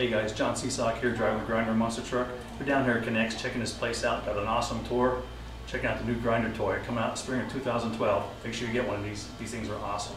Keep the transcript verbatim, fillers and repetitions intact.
Hey guys, John Seasock here, driving the Grinder Monster Truck. We're down here at K NEX checking this place out. Got an awesome tour. Check out the new Grinder toy coming out in spring of two thousand twelve. Make sure you get one of these. These things are awesome.